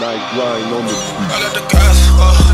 Night line on the street.